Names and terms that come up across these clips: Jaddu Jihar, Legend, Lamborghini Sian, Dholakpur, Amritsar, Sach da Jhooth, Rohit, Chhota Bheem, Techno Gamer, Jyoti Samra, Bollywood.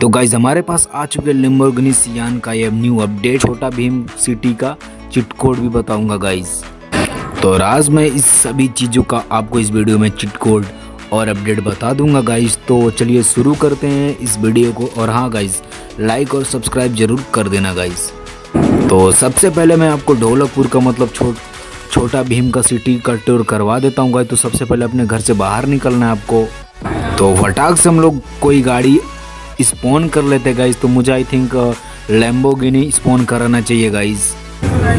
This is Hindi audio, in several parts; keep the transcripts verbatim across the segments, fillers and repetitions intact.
तो गाइज हमारे पास आ चुके Lamborghini Sian का ये new update Chhota Bheem city का चिट कोड भी बताऊंगा गाइज। तो राज मैं इस सभी चीज़ों का आपको इस वीडियो में चिट कोड और अपडेट बता दूंगा गाइज। तो चलिए शुरू करते हैं इस वीडियो को। और हाँ गाइज, लाइक और सब्सक्राइब जरूर कर देना गाइज। तो सबसे पहले मैं आपको ढोलकपुर का मतलब छो छोटा भीम का सिटी का टूर करवा देता हूँ गाइज। तो सबसे पहले अपने घर से बाहर निकलना है आपको। तो फटाक से हम लोग कोई गाड़ी स्पॉन कर लेते गाइज। तो मुझे आई थिंक Lamborghini स्पॉन कराना चाहिए गाइज।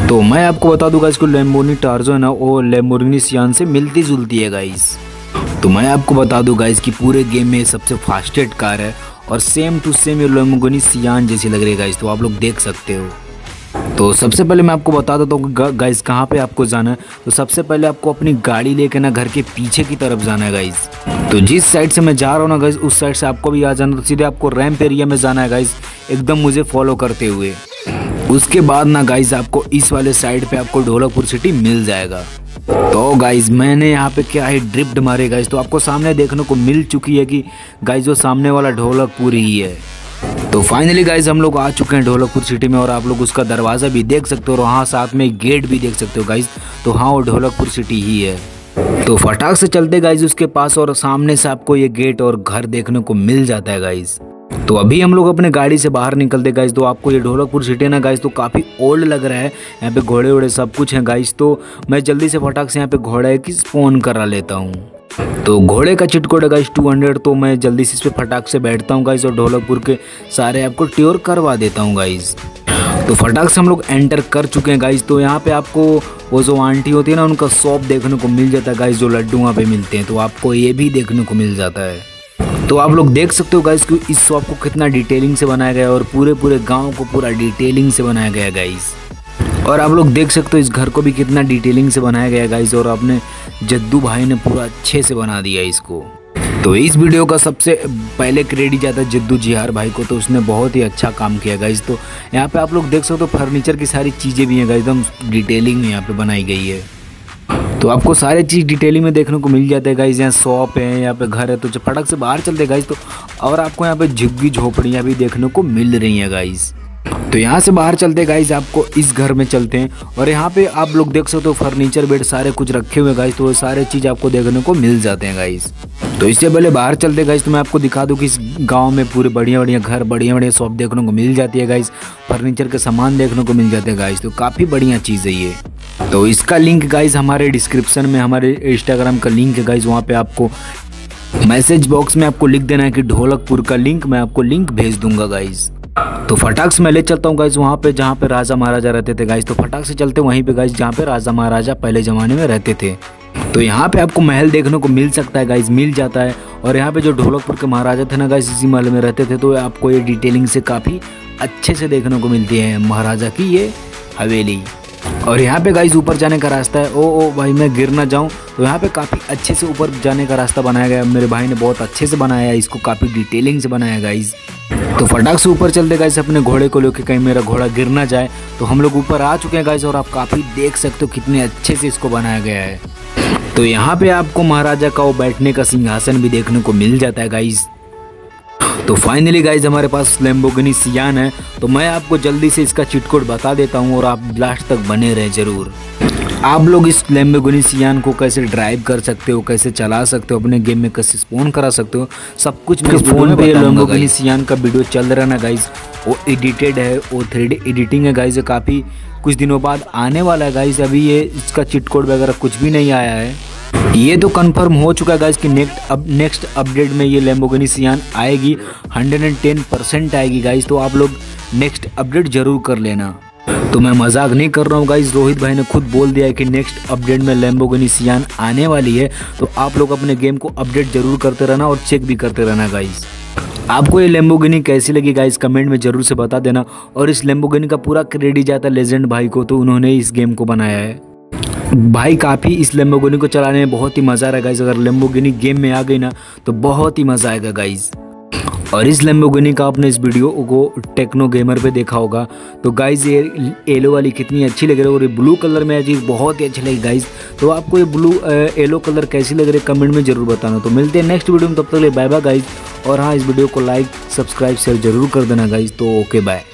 तो मैं आपको बता दूंगा इसको Lamborghini टार्जो ना वो Lamborghini Sian से मिलती जुलती है गाइज। तो मैं आपको बता दूं गाइज कि पूरे गेम में सबसे फास्टेस्ट कार है और सेम टू सेम ये Lamborghini Sian जैसी लग रही है गाइज। तो आप लोग देख सकते हो। तो सबसे पहले मैं आपको बता देता हूँ गाइज़ कहाँ पे आपको जाना है। तो सबसे पहले आपको अपनी गाड़ी लेके ना घर के पीछे की तरफ जाना है गाइज़। तो जिस साइड से मैं जा रहा हूँ ना गाइज़ उस साइड से आपको भी आ जाना। तो सीधे आपको रैम्प एरिया में जाना है गाइज़, एकदम मुझे फॉलो करते हुए। उसके बाद ना गाइज़ आपको इस वाले साइड पर आपको ढोलकपुर सिटी मिल जाएगा। तो गाइज़ मैंने यहाँ पे क्या है ड्रिफ्ट मारे गाइज़। तो आपको सामने देखने को मिल चुकी है कि गाइज़ वो सामने वाला ढोलकपुर ही है। तो फाइनली गाइज हम लोग आ चुके हैं ढोलकपुर सिटी में और आप लोग उसका दरवाज़ा भी देख सकते हो और हाँ साथ में गेट भी देख सकते हो गाइज। तो हाँ वो ढोलकपुर सिटी ही है। तो फटाक से चलते गाइज उसके पास और सामने से आपको ये गेट और घर देखने को मिल जाता है गाइज। तो अभी हम लोग अपने गाड़ी से बाहर निकलते गाइज। तो आपको ये ढोलकपुर सिटी ना गाइज तो काफ़ी ओल्ड लग रहा है, यहाँ पे घोड़े वोड़े सब कुछ हैं गाइज। तो मैं जल्दी से फटाक से यहाँ पे घोड़ा की स्पॉन करा लेता हूँ। तो घोड़े का चिटकोड है गाइज टू हंड्रेड। तो मैं जल्दी से इस पर फटाक से बैठता हूँ गाइज और ढोलकपुर के सारे आपको ट्योर करवा देता हूँ गाइज। तो फटाक से हम लोग एंटर कर चुके हैं गाइज। तो यहाँ पे आपको वो जो आंटी होती है ना उनका शॉप देखने को मिल जाता है गाइज, जो लड्डू वहाँ पे मिलते हैं। तो आपको ये भी देखने को मिल जाता है। तो आप लोग देख सकते हो गाइज कि इस शॉप को कितना डिटेलिंग से बनाया गया है और पूरे पूरे गाँव को पूरा डिटेलिंग से बनाया गया है गाइज। और आप लोग देख सकते हो इस घर को भी कितना डिटेलिंग से बनाया गया है गाइज और आपने जद्दू भाई ने पूरा अच्छे से बना दिया इसको। तो इस वीडियो का सबसे पहले क्रेडिट जाता है जद्दू जिहार भाई को। तो उसने बहुत ही अच्छा काम किया गाइज। तो यहाँ पे आप लोग देख सकते हो फर्नीचर की सारी चीज़ें भी हैं गाइज, एकदम डिटेलिंग में यहाँ पे बनाई गई है। तो आपको सारे चीज़ डिटेलिंग में देखने को मिल जाता है गाइज। यहाँ शॉप है, यहाँ पे घर है। तो जब फटाक से बाहर चलते गाइज तो और आपको यहाँ पे झुग्गी झोपड़ियाँ भी देखने को मिल रही हैं गाइज। तो यहाँ से बाहर चलते गाइज आपको इस घर में चलते हैं और यहाँ पे आप लोग देख सकते हो फर्नीचर बेड सारे कुछ रखे हुए गाइज। तो वो सारे चीज़ आपको देखने को मिल जाते हैं गाइज। तो इससे पहले बाहर चलते गाइज तो मैं आपको दिखा दूँ कि इस गांव में पूरे बढ़िया बढ़िया घर बढ़िया बढ़िया शॉप देखने को मिल जाती है गाइज, फर्नीचर के सामान देखने को मिल जाते हैं गाइज। तो काफ़ी बढ़िया चीज़ है ये। तो इसका लिंक गाइज हमारे डिस्क्रिप्शन में हमारे इंस्टाग्राम का लिंक है गाइज। वहाँ पर आपको मैसेज बॉक्स में आपको लिख देना है कि ढोलकपुर का लिंक, मैं आपको लिंक भेज दूँगा गाइज। तो फटाक से मैं ले चलता हूँ गाइज वहाँ पे जहाँ पे राजा महाराजा रहते थे गाइज। तो फटाक से चलते वहीं पे गाइज जहाँ पे राजा महाराजा पहले ज़माने में रहते थे। तो यहाँ पे आपको महल देखने को मिल सकता है गाइज, मिल जाता है। और यहाँ पे जो ढोलकपुर के महाराजा थे ना गाइज इसी महल में रहते थे। तो आपको ये डिटेलिंग से काफ़ी अच्छे से देखने को मिलती है महाराजा की ये हवेली। और यहाँ पे गाइज ऊपर जाने का रास्ता है। ओ ओ भाई मैं गिर ना जाऊँ। तो यहाँ पे काफ़ी अच्छे से ऊपर जाने का रास्ता बनाया गया, मेरे भाई ने बहुत अच्छे से बनाया है इसको, काफ़ी डिटेलिंग से बनाया गाइज। तो फटाक से ऊपर चलते गाइज अपने घोड़े को लेके कहीं मेरा घोड़ा गिर ना जाए। तो हम लोग ऊपर आ चुके हैं गाइज और आप काफ़ी देख सकते हो कितने अच्छे से इसको बनाया गया है। तो यहाँ पे आपको महाराजा का वो बैठने का सिंहासन भी देखने को मिल जाता है गाइज। तो फाइनली गाइज हमारे पास Lamborghini Sian है। तो मैं आपको जल्दी से इसका चिट कोड बता देता हूँ और आप लास्ट तक बने रहें ज़रूर। आप लोग इस Lamborghini Sian को कैसे ड्राइव कर सकते हो, कैसे चला सकते हो, अपने गेम में कैसे स्पॉन करा सकते हो, सब कुछ मेरे फ़ोन पे Lamborghini Sian का वीडियो चल रहा है ना गाइज। वो एडिटेड है, वो थ्री डी एडिटिंग है गाइज, काफ़ी कुछ दिनों बाद आने वाला है गाइज। अभी ये इसका चिट कोड वगैरह कुछ भी नहीं आया है। ये तो कंफर्म हो चुका है गाइज कि नेक्स्ट अब नेक्स्ट अपडेट में ये Lamborghini Sian आएगी, हंड्रेड एंड टेन परसेंट आएगी गाइज। तो आप लोग नेक्स्ट अपडेट ज़रूर कर लेना। तो मैं मजाक नहीं कर रहा हूँ गाइज, रोहित भाई ने खुद बोल दिया है कि नेक्स्ट अपडेट में Lamborghini Sian आने वाली है। तो आप लोग अपने गेम को अपडेट जरूर करते रहना और चेक भी करते रहना गाइज। आपको ये Lamborghini कैसी लगी गाइज कमेंट में ज़रूर से बता देना। और इस Lamborghini का पूरा क्रेडिट जाता है लेजेंड भाई को। तो उन्होंने इस गेम को बनाया है भाई, काफ़ी इस Lamborghini को चलाने में बहुत ही मज़ा आ रहा है गाइज। अगर Lamborghini गेम में आ गई ना तो बहुत ही मज़ा आएगा गाइज। और इस Lamborghini का आपने इस वीडियो को टेक्नो गेमर पे देखा होगा। तो गाइज़ ये येलो वाली कितनी अच्छी लग रही है और ये ब्लू कलर में चीज़ बहुत ही अच्छी लगी गाइज़। तो आपको ये ब्लू येलो कलर कैसी लग रही है कमेंट में ज़रूर बताना। तो मिलते हैं नेक्स्ट वीडियो में, तब तक ले बाय बाय गाइज़। और हाँ, इस वीडियो को लाइक सब्सक्राइब शेयर ज़रूर कर देना गाइज़। तो ओके बाय।